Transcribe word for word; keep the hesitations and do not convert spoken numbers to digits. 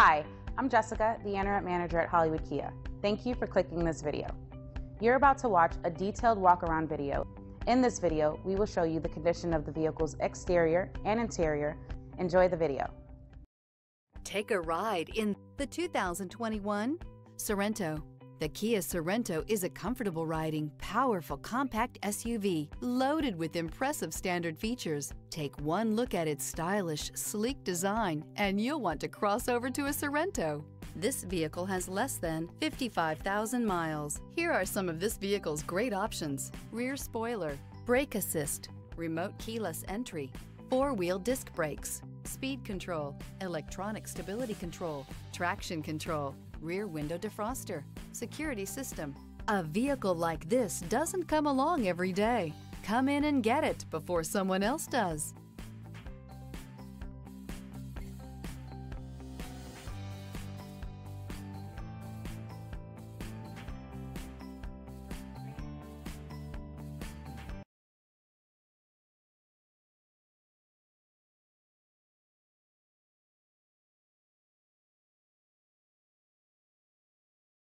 Hi, I'm Jessica, the Interim Manager at Hollywood K I A. Thank you for clicking this video. You're about to watch a detailed walk-around video. In this video, we will show you the condition of the vehicle's exterior and interior. Enjoy the video. Take a ride in the two thousand twenty-one Sorento. The K I A Sorento is a comfortable riding, powerful, compact S U V loaded with impressive standard features. Take one look at its stylish, sleek design and you'll want to cross over to a Sorento. This vehicle has less than fifty-five thousand miles. Here are some of this vehicle's great options: rear spoiler, brake assist, remote keyless entry, four-wheel disc brakes, speed control, electronic stability control, traction control, rear window defroster, security system. A vehicle like this doesn't come along every day. Come in and get it before someone else does.